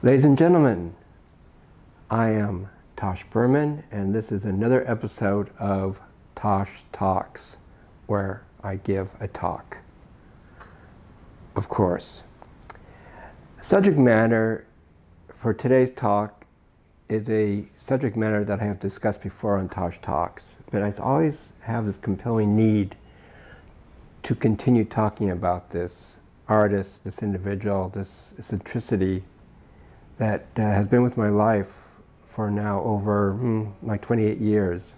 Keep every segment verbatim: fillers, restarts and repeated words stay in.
Ladies and gentlemen, I am Tosh Berman, and this is another episode of Tosh Talks, where I give a talk, of course. Subject matter for today's talk is a subject matter that I have discussed before on Tosh Talks, but I always have this compelling need to continue talking about this artist, this individual, this eccentricity that uh, has been with my life for now over mm, like twenty-eight years.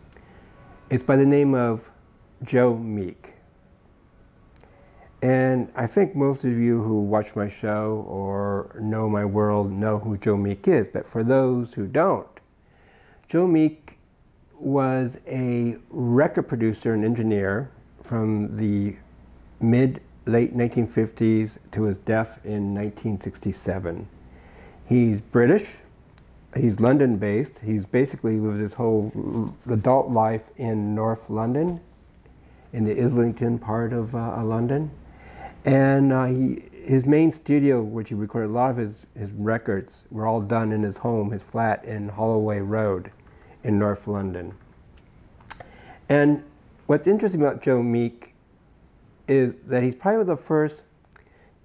It's by the name of Joe Meek. And I think most of you who watch my show or know my world know who Joe Meek is, but for those who don't, Joe Meek was a record producer and engineer from the mid-late nineteen fifties to his death in nineteen sixty-seven. He's British, he's London-based, he's basically lived his whole adult life in North London, in the Islington part of uh, London. And uh, he, his main studio, which he recorded a lot of his, his records, were all done in his home, his flat in Holloway Road in North London. And what's interesting about Joe Meek is that he's probably the first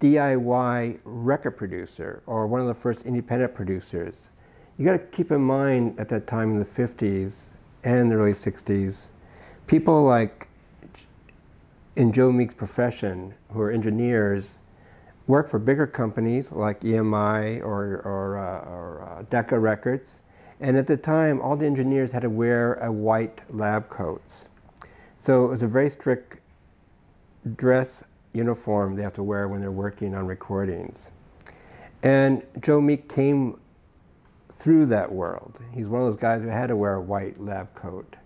D I Y record producer, or one of the first independent producers. You got to keep in mind at that time in the fifties and the early sixties, people like in Joe Meek's profession who are engineers work for bigger companies like E M I or, or, uh, or uh, Decca Records, and at the time all the engineers had to wear a white lab coats. So it was a very strict dress uniform they have to wear when they're working on recordings. And Joe Meek came through that world. He's one of those guys who had to wear a white lab coat.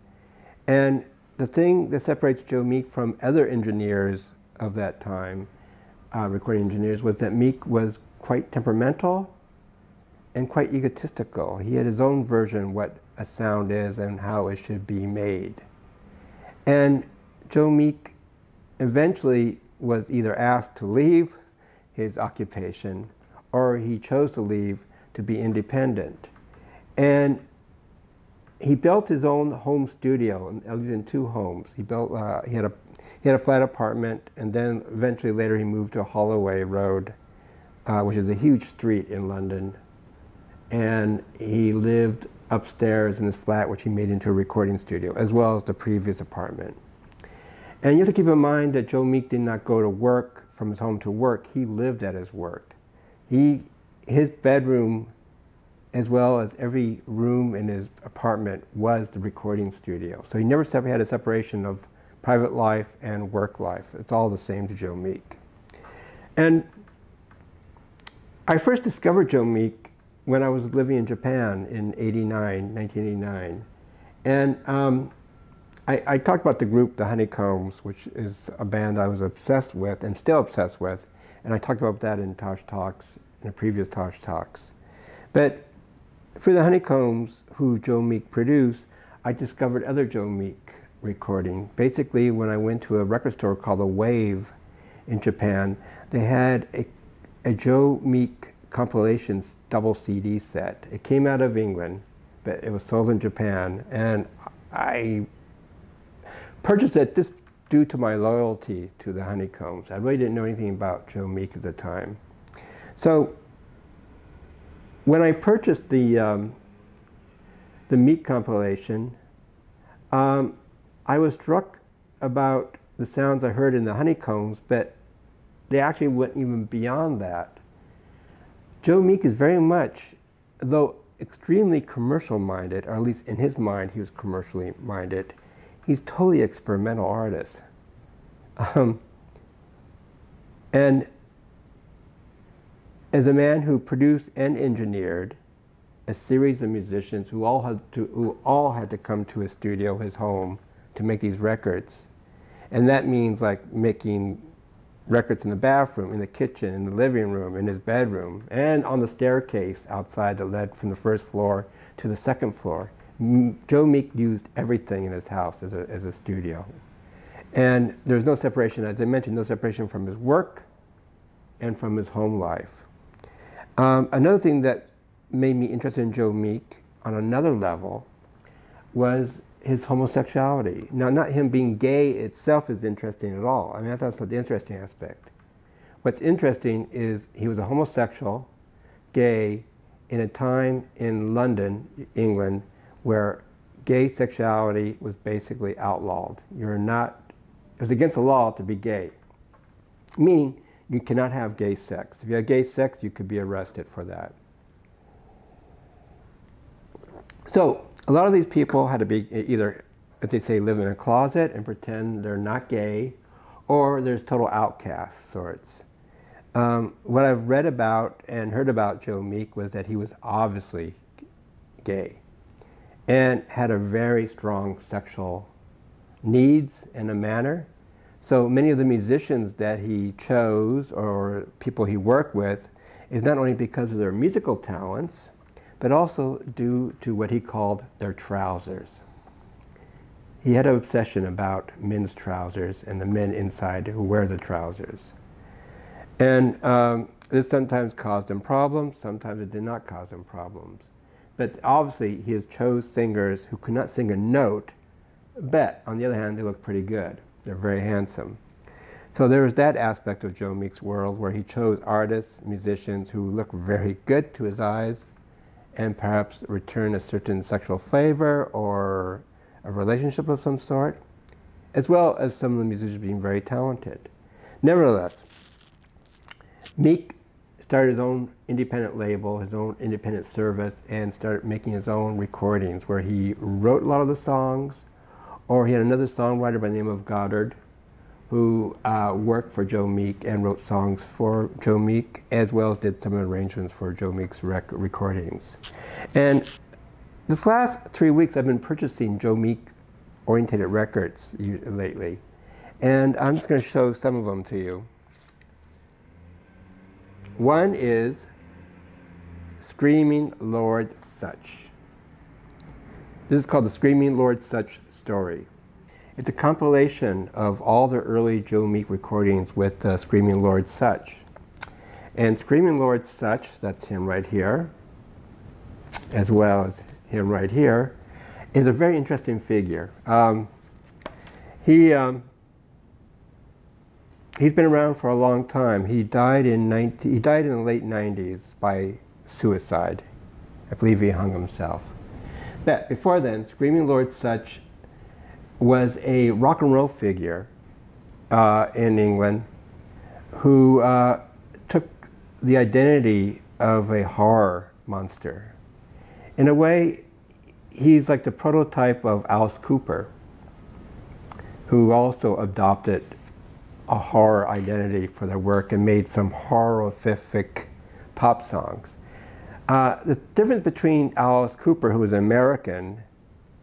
And the thing that separates Joe Meek from other engineers of that time, uh, recording engineers, was that Meek was quite temperamental and quite egotistical. He had his own version of what a sound is and how it should be made. And Joe Meek eventually was either asked to leave his occupation or he chose to leave to be independent. And he built his own home studio, at least in two homes. He built, uh, he had a, he had a flat apartment, and then eventually later he moved to Holloway Road, uh, which is a huge street in London. And he lived upstairs in his flat, which he made into a recording studio, as well as the previous apartment. And you have to keep in mind that Joe Meek did not go to work from his home to work. He lived at his work. He, his bedroom, as well as every room in his apartment, was the recording studio. So he never had a separation of private life and work life. It's all the same to Joe Meek. And I first discovered Joe Meek when I was living in Japan in eighty-nine, nineteen eighty-nine. And um, I, I talked about the group, The Honeycombs, which is a band I was obsessed with and still obsessed with, and I talked about that in Tosh Talks, in a previous Tosh Talks. But for The Honeycombs, who Joe Meek produced, I discovered other Joe Meek recording. Basically, when I went to a record store called The Wave in Japan, they had a, a Joe Meek compilation double C D set. It came out of England, but it was sold in Japan, and I purchased it just due to my loyalty to The Honeycombs. I really didn't know anything about Joe Meek at the time. So when I purchased the, um, the Meek compilation, um, I was struck about the sounds I heard in The Honeycombs, but they actually went even beyond that. Joe Meek is very much, though extremely commercial-minded, or at least in his mind he was commercially minded, he's totally experimental artist. Um, and as a man who produced and engineered a series of musicians who all had to, who all had to come to his studio, his home, to make these records. And that means like making records in the bathroom, in the kitchen, in the living room, in his bedroom, and on the staircase outside that led from the first floor to the second floor. Joe Meek used everything in his house as a, as a studio. And there's no separation, as I mentioned, no separation from his work and from his home life. Um, another thing that made me interested in Joe Meek on another level was his homosexuality. Now, not him being gay itself is interesting at all. I mean, I thought that's the interesting aspect. What's interesting is he was a homosexual, gay, in a time in London, England, where gay sexuality was basically outlawed. You're not, it was against the law to be gay, meaning you cannot have gay sex. If you have gay sex, you could be arrested for that. So a lot of these people had to be either, as they say, live in a closet and pretend they're not gay, or there's total outcast sorts. Um, what I've read about and heard about Joe Meek was that he was obviously gay and had a very strong sexual needs and a manner. So many of the musicians that he chose or people he worked with is not only because of their musical talents, but also due to what he called their trousers. He had an obsession about men's trousers and the men inside who wear the trousers. And um, this sometimes caused him problems, sometimes it did not cause him problems. But obviously he has chose singers who could not sing a note, but on the other hand, they look pretty good. They're very handsome. So there was that aspect of Joe Meek's world where he chose artists, musicians who look very good to his eyes and perhaps return a certain sexual favor or a relationship of some sort, as well as some of the musicians being very talented. Nevertheless, Meek started his own independent label, his own independent service, and started making his own recordings where he wrote a lot of the songs, or he had another songwriter by the name of Godard who uh, worked for Joe Meek and wrote songs for Joe Meek, as well as did some arrangements for Joe Meek's rec recordings. And this last three weeks I've been purchasing Joe Meek-oriented records lately, and I'm just going to show some of them to you. One is Screaming Lord Sutch. This is called the Screaming Lord Sutch Story. It's a compilation of all the early Joe Meek recordings with uh, Screaming Lord Sutch. And Screaming Lord Sutch, that's him right here, as well as him right here, is a very interesting figure. Um, he, um, He's been around for a long time. He died in nineteen, he died in the late nineties by suicide. I believe he hung himself. But before then, Screaming Lord Sutch was a rock and roll figure uh, in England who uh, took the identity of a horror monster. In a way, he's like the prototype of Alice Cooper, who also adopted a horror identity for their work and made some horrific pop songs. Uh, the difference between Alice Cooper, who was an American,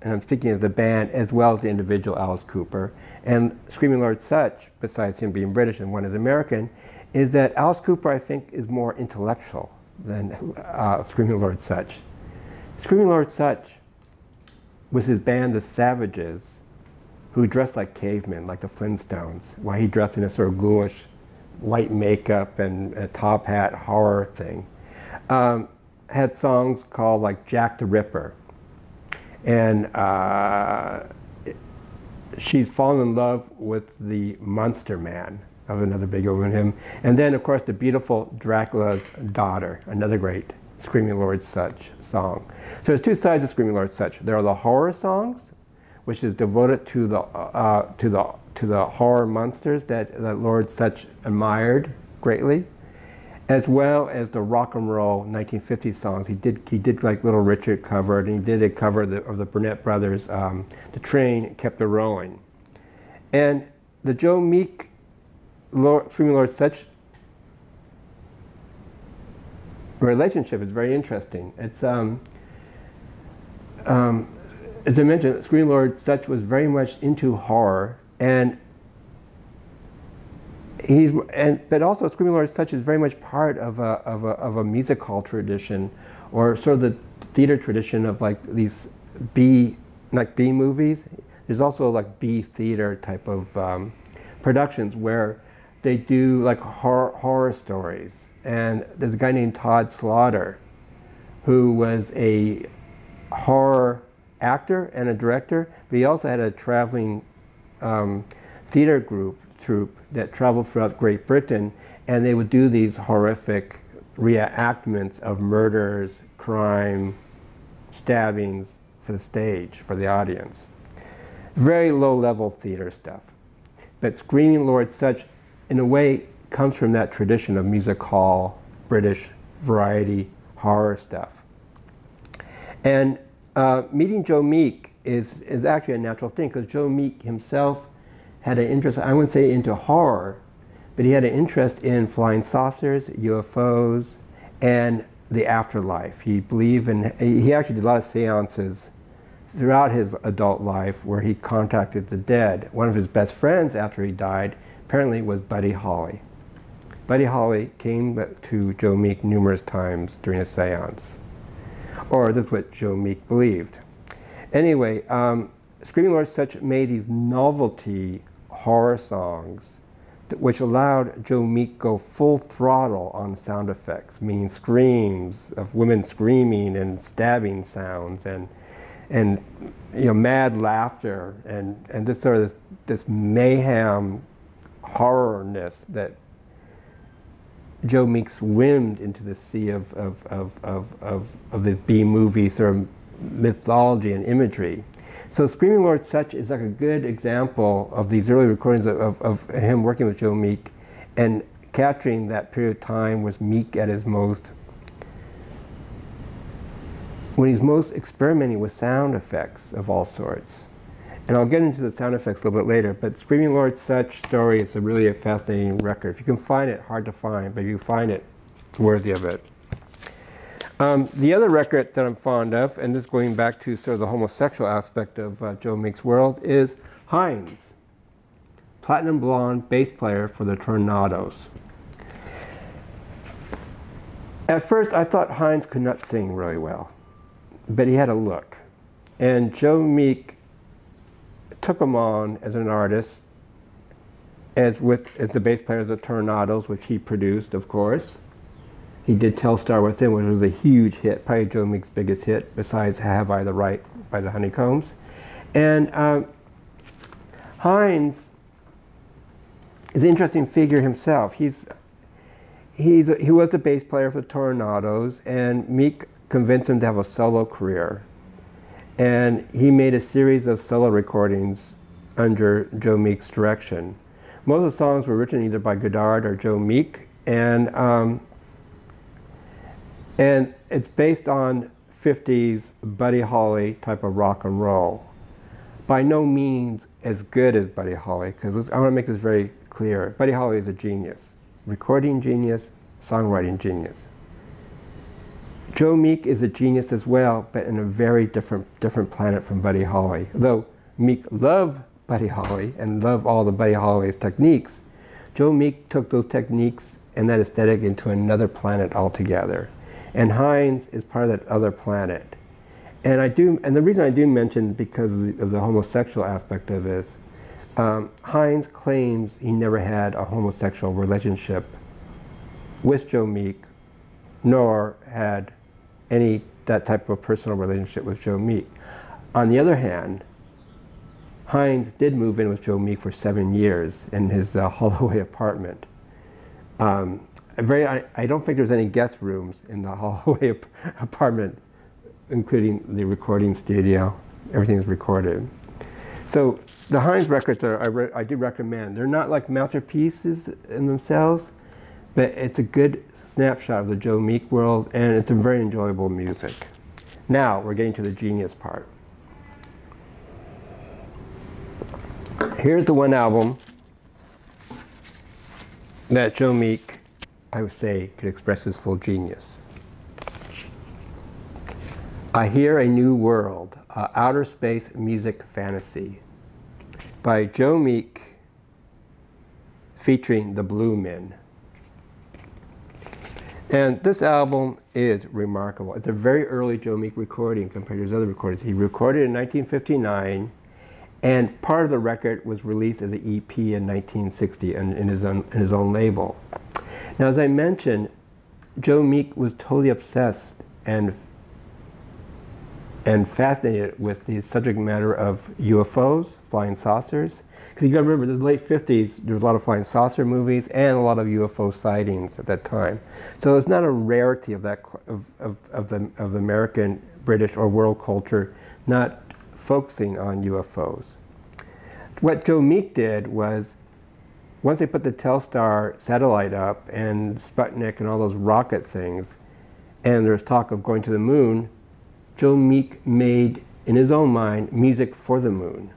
and I'm speaking as the band as well as the individual Alice Cooper, and Screaming Lord Sutch, besides him being British and one is American, is that Alice Cooper, I think, is more intellectual than uh, Screaming Lord Sutch. Screaming Lord Sutch was his band, The Savages, who dressed like cavemen, like the Flintstones, while he dressed in a sort of ghoulish white makeup and a top hat horror thing. Um, had songs called like Jack the Ripper and uh, She's Fallen in Love with the Monster Man, that was another big one with him. And then of course the beautiful Dracula's Daughter, another great Screaming Lord Sutch song. So there's two sides of Screaming Lord Sutch. There are the horror songs, which is devoted to the uh, to the to the horror monsters that, that Lord Sutch admired greatly, as well as the rock and roll nineteen fifties songs. He did he did like Little Richard covered, and he did a cover of the, of the Burnett Brothers, um, "The Train Kept a Rolling," and the Joe Meek, Lord, Screaming Lord Sutch relationship is very interesting. It's um. um As I mentioned, Screaming Lord Sutch was very much into horror, and he's and but also Screaming Lord Sutch is very much part of a of a of a music hall tradition, or sort of the theater tradition of like these B like B movies. There's also like B theater type of um, productions where they do like horror horror stories, and there's a guy named Tod Slaughter, who was a horror actor and a director, but he also had a traveling um, theater group troupe that traveled throughout Great Britain, and they would do these horrific reenactments of murders, crime, stabbings for the stage, for the audience. Very low-level theater stuff. But Screaming Lord Sutch, in a way, comes from that tradition of music hall, British variety, horror stuff. And uh, meeting Joe Meek is, is actually a natural thing, because Joe Meek himself had an interest, I wouldn't say into horror, but he had an interest in flying saucers, U F Os, and the afterlife. He believed in, he actually did a lot of seances throughout his adult life where he contacted the dead. One of his best friends after he died apparently was Buddy Holly. Buddy Holly came to Joe Meek numerous times during a seance. Or that's what Joe Meek believed. Anyway, um, Screaming Lord Sutch made these novelty horror songs which allowed Joe Meek go full throttle on sound effects, meaning screams of women screaming and stabbing sounds and and you know mad laughter and and this sort of this, this mayhem horrorness that Joe Meek swimmed into the sea of of of of of, of this B-movie sort of mythology and imagery. So Screaming Lord Sutch is like a good example of these early recordings of, of, of him working with Joe Meek and capturing that period of time was Meek at his most, when he's most experimenting with sound effects of all sorts. And I'll get into the sound effects a little bit later, but Screaming Lord Sutch story is a really a fascinating record. If you can find it, hard to find, but if you find it, it's worthy of it. Um, the other record that I'm fond of, and this going back to sort of the homosexual aspect of uh, Joe Meek's world, is Heinz, platinum blonde bass player for the Tornados. At first I thought Heinz could not sing really well, but he had a look. And Joe Meek took him on as an artist, as, with, as the bass player of the Tornados, which he produced, of course. He did Telstar with him, which was a huge hit, probably Joe Meek's biggest hit, besides Have I the Right by the Honeycombs. And um, Heinz is an interesting figure himself. He's, he's, he was the bass player for the Tornados, and Meek convinced him to have a solo career. And he made a series of solo recordings under Joe Meek's direction. Most of the songs were written either by Godard or Joe Meek, and um, And it's based on fifties Buddy Holly type of rock and roll. By no means as good as Buddy Holly, because I want to make this very clear. Buddy Holly is a genius. Recording genius, songwriting genius. Joe Meek is a genius as well, but in a very different, different planet from Buddy Holly. Though Meek loved Buddy Holly and loved all the Buddy Holly's techniques, Joe Meek took those techniques and that aesthetic into another planet altogether. And Heinz is part of that other planet. And I do, and the reason I do mention because of the, of the homosexual aspect of this, um, Heinz claims he never had a homosexual relationship with Joe Meek, nor had any that type of personal relationship with Joe Meek. On the other hand, Heinz did move in with Joe Meek for seven years in his uh, Holloway apartment. Um, Very, I, I don't think there's any guest rooms in the Holloway ap apartment, including the recording studio. Everything is recorded. So the Heinz records are, I, re I do recommend. They're not like masterpieces in themselves, but it's a good snapshot of the Joe Meek world, and it's a very enjoyable music. Now we're getting to the genius part. Here's the one album that Joe Meek, I would say, could express his full genius. I Hear a New World, uh, Outer Space Music Fantasy, by Joe Meek, featuring the Blue Men. And this album is remarkable. It's a very early Joe Meek recording compared to his other recordings. He recorded in nineteen fifty-nine, and part of the record was released as an E P in nineteen sixty in, in, his, own, in his own label. Now, as I mentioned, Joe Meek was totally obsessed and and fascinated with the subject matter of U F Os, flying saucers. Because you got to remember, in the late fifties, there was a lot of flying saucer movies and a lot of U F O sightings at that time. So it's not a rarity of that of of, of the of American, British, or world culture not focusing on U F Os. What Joe Meek did was, once they put the Telstar satellite up and Sputnik and all those rocket things, and there was talk of going to the moon, Joe Meek made, in his own mind, music for the moon.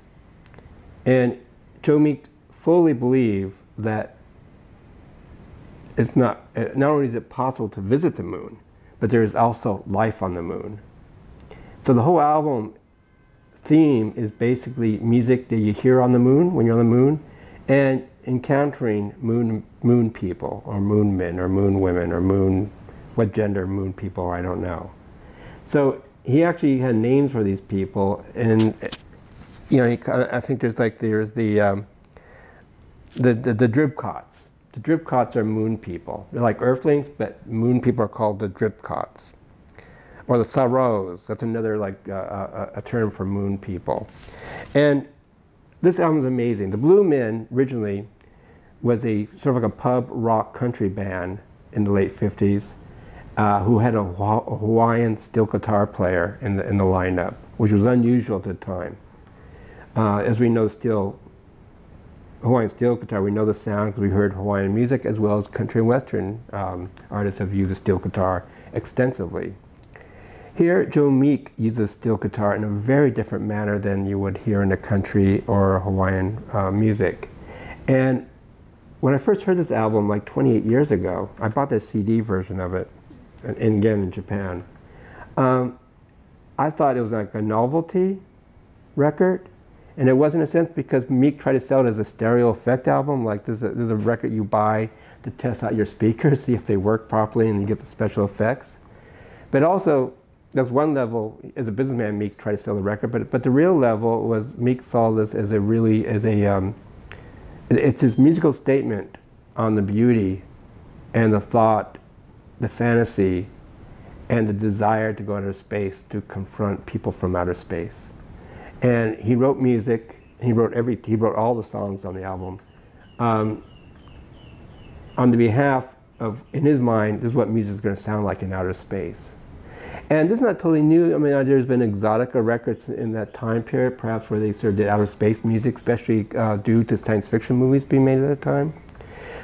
And Joe Meek fully believed that it's not, not only is it possible to visit the moon, but there is also life on the moon. So the whole album theme is basically music that you hear on the moon, when you're on the moon, and encountering moon, moon people, or moon men, or moon women, or moon, what gender moon people are, I don't know. So he actually had names for these people, and you know, he, I think there's like there's the um, the the, the Dribcots. The Dribcots are moon people. They're like Earthlings, but moon people are called the Dribcots, or the Saros. That's another like uh, a, a term for moon people. And this album's amazing. The Blue Men originally was a sort of like a pub rock country band in the late fifties. Uh, who had a Hawaiian steel guitar player in the, in the lineup, which was unusual at the time. Uh, as we know, steel, Hawaiian steel guitar, we know the sound because we heard Hawaiian music as well as country and western um, artists have used the steel guitar extensively. Here, Joe Meek uses steel guitar in a very different manner than you would hear in the country or Hawaiian uh, music. And when I first heard this album like twenty-eight years ago, I bought the C D version of it, and again in Japan. Um, I thought it was like a novelty record, and it was in a sense because Meek tried to sell it as a stereo effect album, like there's a, there's a record you buy to test out your speakers, see if they work properly and you get the special effects. But also, that's one level, as a businessman Meek tried to sell the record, but, but the real level was Meek saw this as a really, as a, um, it's his musical statement on the beauty and the thought, the fantasy, and the desire to go into space to confront people from outer space. And he wrote music. He wrote every. He wrote all the songs on the album. Um, on the behalf of, in his mind, this is what music is going to sound like in outer space. And this is not totally new. I mean, there's been Exotica records in that time period, perhaps where they sort of did outer space music, especially uh, due to science fiction movies being made at the time.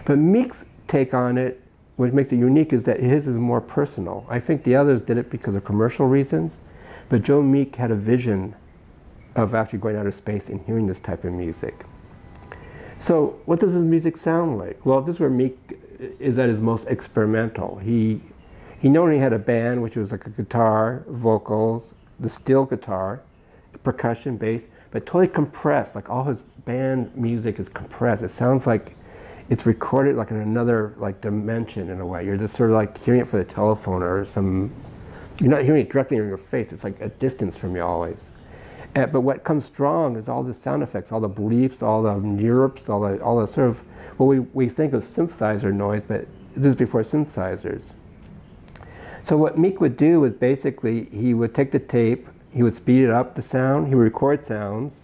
But Meek's take on it, what makes it unique, is that his is more personal. I think the others did it because of commercial reasons, but Joe Meek had a vision of actually going out of space and hearing this type of music. So what does his music sound like? Well, this is where Meek is at his most experimental. He, he not only had a band, which was like a guitar, vocals, the steel guitar, the percussion, bass, but totally compressed, like all his band music is compressed. It sounds like it's recorded like in another like dimension in a way. You're just sort of like hearing it for the telephone or some, you're not hearing it directly in your face. It's like a distance from you always. Uh, but what comes strong is all the sound effects, all the bleeps, all the neurps, all the, all the sort of, well, we, we think of synthesizer noise, but this is before synthesizers. So what Meek would do is basically he would take the tape, he would speed it up, the sound, he would record sounds.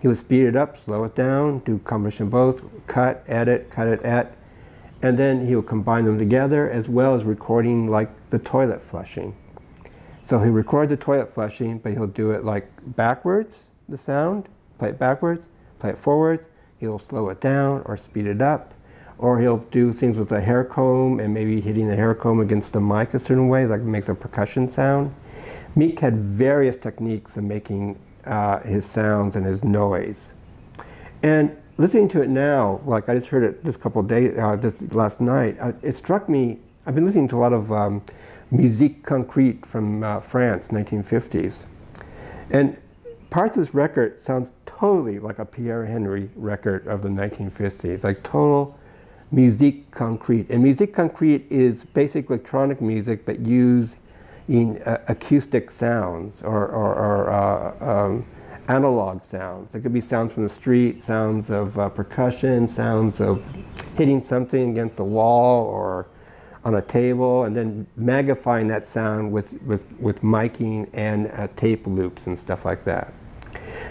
He would speed it up, slow it down, do combination both, cut, edit, cut it at, and then he would combine them together as well as recording like the toilet flushing. So he records the toilet flushing, but he'll do it like backwards, the sound, play it backwards, play it forwards, he'll slow it down or speed it up, or he'll do things with a hair comb and maybe hitting the hair comb against the mic a certain way, like it makes a percussion sound. Meek had various techniques of making Uh, his sounds and his noise, and listening to it now, like I just heard it this couple of days, uh, just last night. Uh, it struck me. I've been listening to a lot of um, musique concrète from uh, France, nineteen fifties, and parts of this record sounds totally like a Pierre Henry record of the nineteen fifties, like total musique concrète. And musique concrète is basic electronic music, but used in uh, acoustic sounds or, or, or uh, um, analog sounds. It could be sounds from the street, sounds of uh, percussion, sounds of hitting something against a wall, or on a table and then magnifying that sound with, with, with miking and uh, tape loops and stuff like that.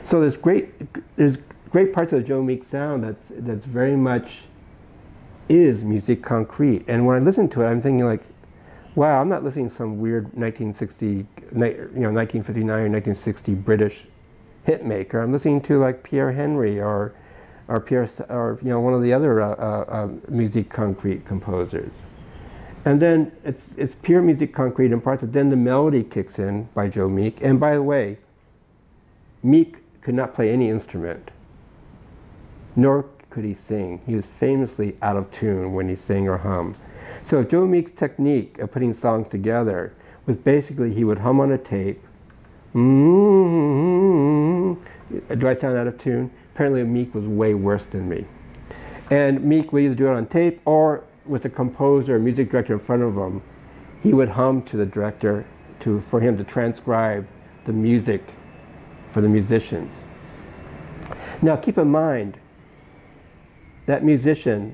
So there's great, there's great parts of the Joe Meek sound that's, that's very much is musique concrète. And when I listen to it, I'm thinking like, wow, I'm not listening to some weird nineteen sixty, you know, nineteen fifty-nine or nineteen sixty British hit maker. I'm listening to like Pierre Henry or, or Pierre, or you know, one of the other uh, uh, musique concrète composers. And then it's, it's pure musique concrète in parts, but then the melody kicks in by Joe Meek. And by the way, Meek could not play any instrument, nor could he sing. He was famously out of tune when he sang or hummed. So Joe Meek's technique of putting songs together was basically he would hum on a tape. Mm-hmm. Do I sound out of tune? Apparently Meek was way worse than me. And Meek would either do it on tape or with a composer or music director in front of him, he would hum to the director to, for him to transcribe the music for the musicians. Now keep in mind, that musician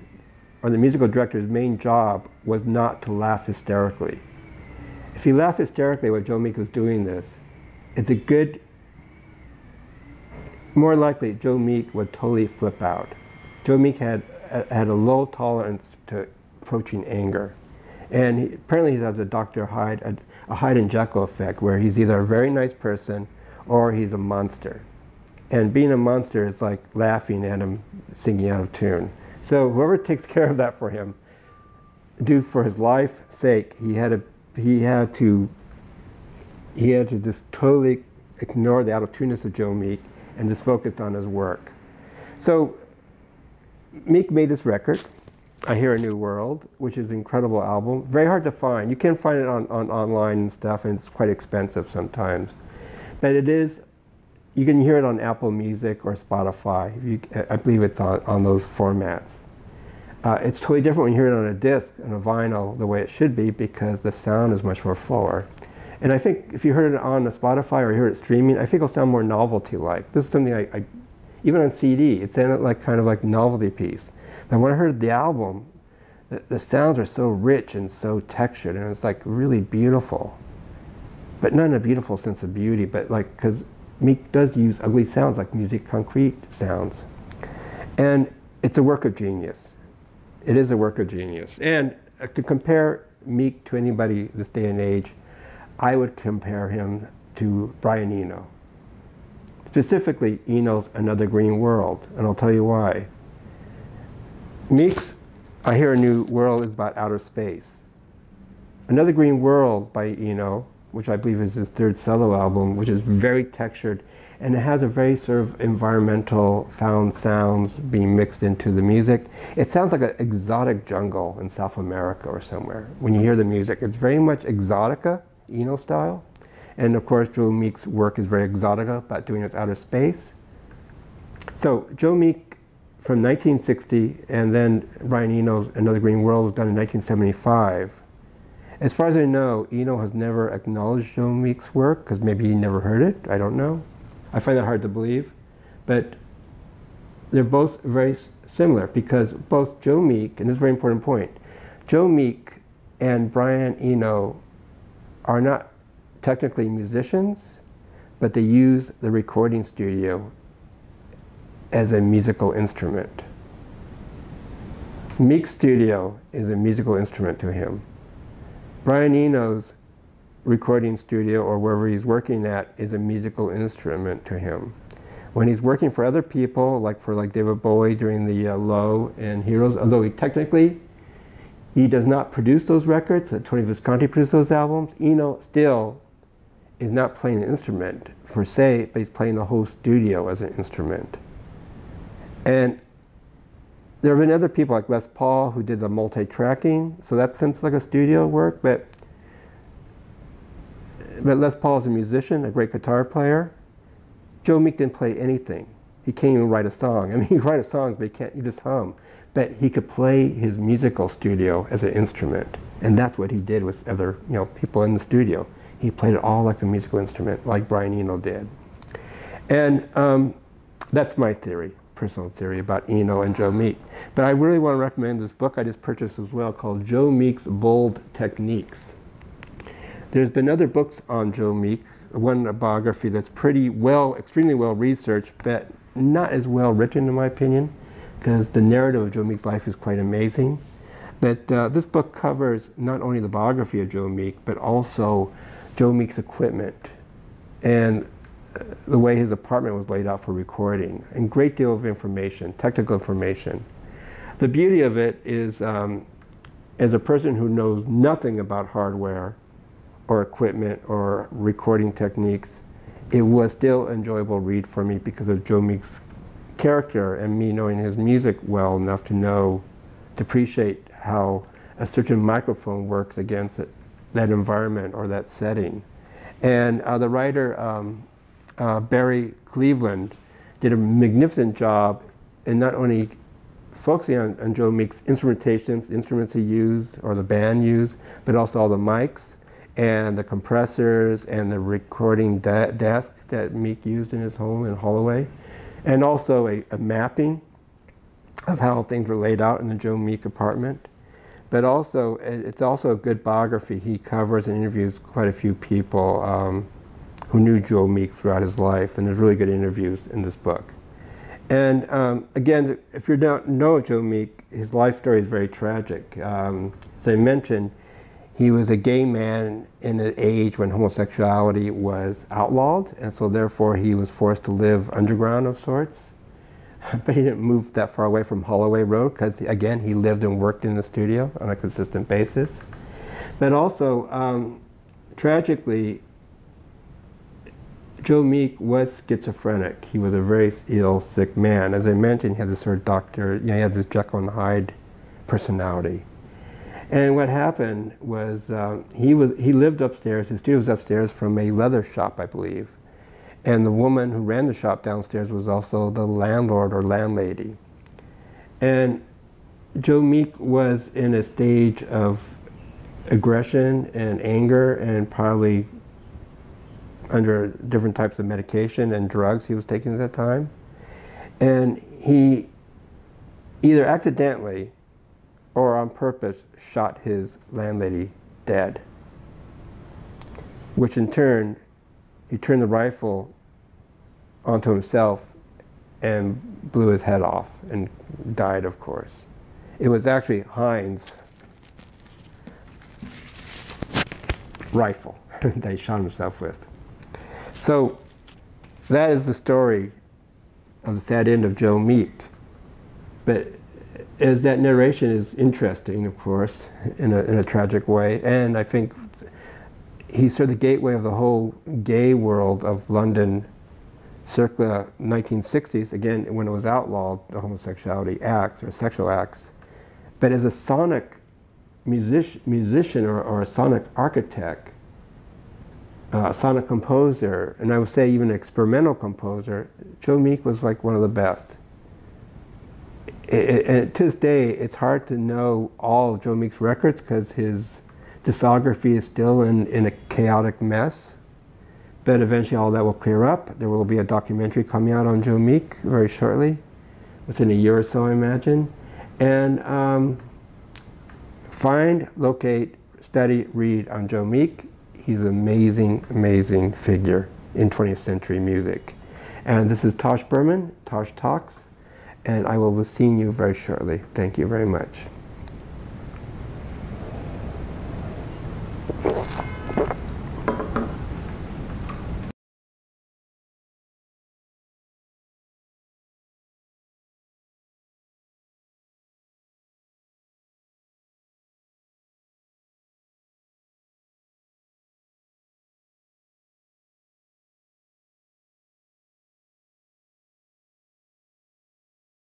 or the musical director's main job was not to laugh hysterically. If he laughed hysterically while Joe Meek was doing this, it's a good, more likely Joe Meek would totally flip out. Joe Meek had, had a low tolerance to approaching anger. And he, apparently he has the Doctor Hyde, a, a Hyde and Jekyll effect, where he's either a very nice person or he's a monster. And being a monster is like laughing at him singing out of tune. So whoever takes care of that for him, due for his life's sake, he had to, he had to, he had to just totally ignore the out of tuneness of Joe Meek and just focus on his work. So Meek made this record, I Hear a New World, which is an incredible album. Very hard to find. You can find it on, on online and stuff, and it's quite expensive sometimes. But it is. You can hear it on Apple Music or Spotify. You, I believe it's on, on those formats. Uh, it's totally different when you hear it on a disc and a vinyl the way it should be because the sound is much more fuller. And I think if you heard it on a Spotify or you heard it streaming, I think it'll sound more novelty-like. This is something I, I, even on C D, it sounded like kind of like novelty piece. But when I heard the album, the, the sounds are so rich and so textured and it's like really beautiful. But not in a beautiful sense of beauty, but like, because Meek does use ugly sounds like musique concrète sounds. And it's a work of genius. It is a work of genius. And to compare Meek to anybody this day and age, I would compare him to Brian Eno. Specifically, Eno's Another Green World, and I'll tell you why. Meek's I Hear a New World is about outer space. Another Green World by Eno, which I believe is his third solo album, which is very textured, and it has a very sort of environmental found sounds being mixed into the music. It sounds like an exotic jungle in South America or somewhere. When you hear the music, it's very much exotica, Eno style. And of course, Joe Meek's work is very exotica about doing its outer space. So Joe Meek from nineteen sixty, and then Brian Eno's Another Green World was done in nineteen seventy-five. As far as I know, Eno has never acknowledged Joe Meek's work, because maybe he never heard it, I don't know. I find that hard to believe. But they're both very similar, because both Joe Meek, and this is a very important point, Joe Meek and Brian Eno are not technically musicians, but they use the recording studio as a musical instrument. Meek's studio is a musical instrument to him. Brian Eno's recording studio or wherever he's working at is a musical instrument to him. When he's working for other people, like for like David Bowie during the uh, Low and Heroes, although he technically, he does not produce those records, uh, Tony Visconti produced those albums, Eno still is not playing an instrument per se, but he's playing the whole studio as an instrument. And there have been other people like Les Paul who did the multi-tracking, so that sounds like a studio work, but, but Les Paul is a musician, a great guitar player. Joe Meek didn't play anything. He can't even write a song. I mean, he write a song, but he can't, he just hum. But he could play his musical studio as an instrument, and that's what he did with other you know, people in the studio. He played it all like a musical instrument, like Brian Eno did. And um, that's my theory. personal theory about Eno and Joe Meek. But I really want to recommend this book I just purchased as well called Joe Meek's Bold Techniques. There's been other books on Joe Meek, one a biography that's pretty well, extremely well researched, but not as well written in my opinion, because the narrative of Joe Meek's life is quite amazing. But uh, this book covers not only the biography of Joe Meek, but also Joe Meek's equipment and the way his apartment was laid out for recording, and great deal of information, technical information. The beauty of it is, um, as a person who knows nothing about hardware or equipment or recording techniques, it was still an enjoyable read for me because of Joe Meek's character and me knowing his music well enough to know, to appreciate how a certain microphone works against it, that environment or that setting. And uh, the writer, um, Uh, Barry Cleveland, did a magnificent job in not only focusing on, on Joe Meek's instrumentations, instruments he used or the band used, but also all the mics and the compressors and the recording de desk that Meek used in his home in Holloway, and also a, a mapping of how things were laid out in the Joe Meek apartment. But also, it's also a good biography. He covers and interviews quite a few people Um, who knew Joe Meek throughout his life, and there's really good interviews in this book. And um, again, if you don't know Joe Meek, his life story is very tragic. Um, as I mentioned, he was a gay man in an age when homosexuality was outlawed, and so therefore he was forced to live underground of sorts. But he didn't move that far away from Holloway Road because, again, he lived and worked in the studio on a consistent basis. But also, um, tragically, Joe Meek was schizophrenic. He was a very ill, sick man. As I mentioned, he had this sort of doctor, you know, he had this Jekyll and Hyde personality. And what happened was um, he was he lived upstairs, his studio was upstairs from a leather shop, I believe. And the woman who ran the shop downstairs was also the landlord or landlady. And Joe Meek was in a stage of aggression and anger, and probably under different types of medication and drugs he was taking at that time. And he either accidentally or on purpose shot his landlady dead, which in turn, he turned the rifle onto himself and blew his head off and died, of course. It was actually Heinz rifle that he shot himself with. So that is the story of the sad end of Joe Meek. But as that narration is interesting, of course, in a, in a tragic way, and I think he's sort of the gateway of the whole gay world of London circa nineteen sixties, again, when it was outlawed, the homosexuality acts or sexual acts. But as a sonic music, musician or, or a sonic architect, Uh, sonic composer, and I would say even an experimental composer, Joe Meek was like one of the best. And to this day, it's hard to know all of Joe Meek's records because his discography is still in, in a chaotic mess. But eventually all that will clear up. There will be a documentary coming out on Joe Meek very shortly, within a year or so, I imagine. And um, find, locate, study, read on Joe Meek. He's an amazing, amazing figure in twentieth century music. And this is Tosh Berman, Tosh Talks, and I will be seeing you very shortly. Thank you very much.